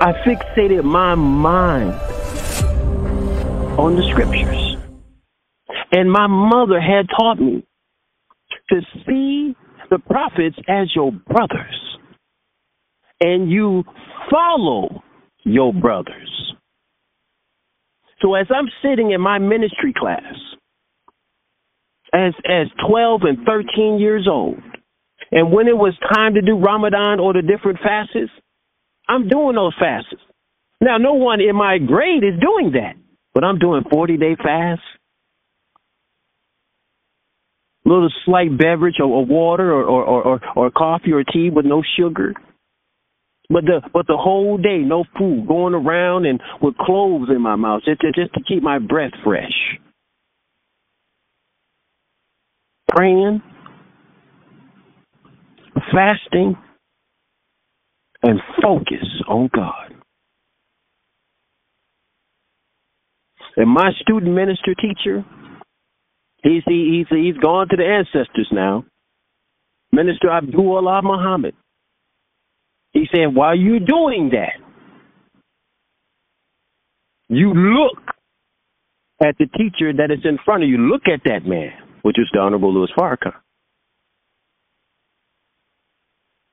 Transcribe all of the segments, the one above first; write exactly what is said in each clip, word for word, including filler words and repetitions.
I fixated my mind on the scriptures. And my mother had taught me to see the prophets as your brothers. And you follow your brothers. So as I'm sitting in my ministry class, as as twelve and thirteen years old, and when it was time to do Ramadan or the different fasts, I'm doing those fasts. Now, no one in my grade is doing that, but I'm doing forty-day fasts. Little slight beverage or, or water or, or, or, or coffee or tea with no sugar. But the but the whole day, no food, going around and with clothes in my mouth, just, just to keep my breath fresh. Praying, fasting, and focus on God. And my student minister teacher, he's, he, he's, he's gone to the ancestors now, Minister Abdullah Muhammad. He said, while you're doing that, you look at the teacher that is in front of you. Look at that man, which is the Honorable Louis Farrakhan.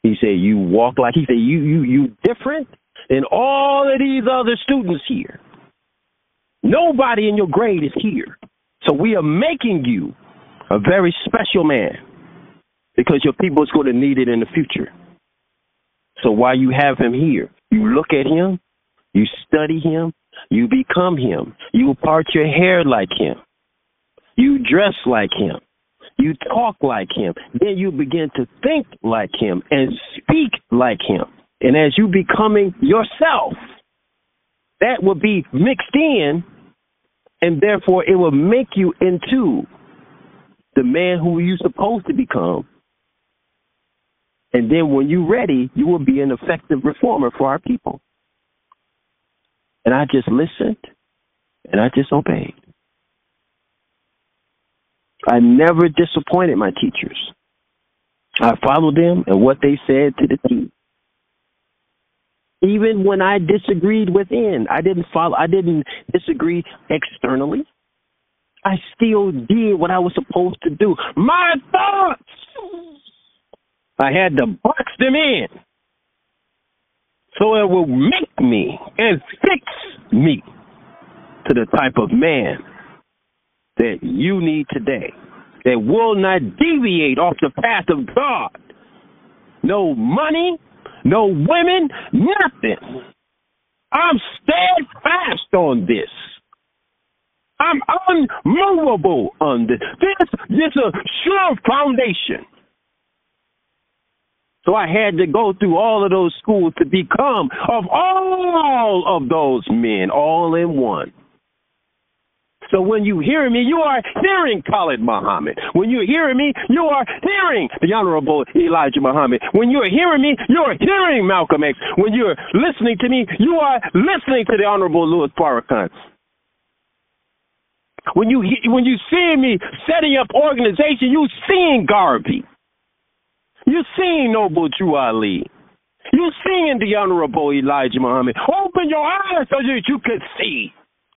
He said, you walk like, he said, you, you, you different than all of these other students here. Nobody in your grade is here. So we are making you a very special man because your people is going to need it in the future. So while you have him here, you look at him, you study him, you become him, you part your hair like him, you dress like him, you talk like him, then you begin to think like him and speak like him. And as you becoming yourself, that will be mixed in, and therefore it will make you into the man who you're supposed to become. And then when you're ready, you will be an effective reformer for our people. And I just listened, and I just obeyed. I never disappointed my teachers. I followed them and what they said to the T. Even when I disagreed within, I didn't follow, I didn't disagree externally. I still did what I was supposed to do. My thoughts! I had to box them in so it will make me and fix me to the type of man that you need today, that will not deviate off the path of God. No money, no women, nothing. I'm steadfast on this. I'm unmovable on this. This, this is a sure foundation. So I had to go through all of those schools to become of all of those men, all in one. So when you hear me, you are hearing Khalid Muhammad. When you're hearing me, you are hearing the Honorable Elijah Muhammad. When you're hearing me, you're hearing Malcolm X. When you're listening to me, you are listening to the Honorable Louis Farrakhan. When you when you see me setting up organization, you're seeing Garvey. You're seeing Noble Drew Ali. You're seeing the Honorable Elijah Muhammad. Open your eyes so that you can see.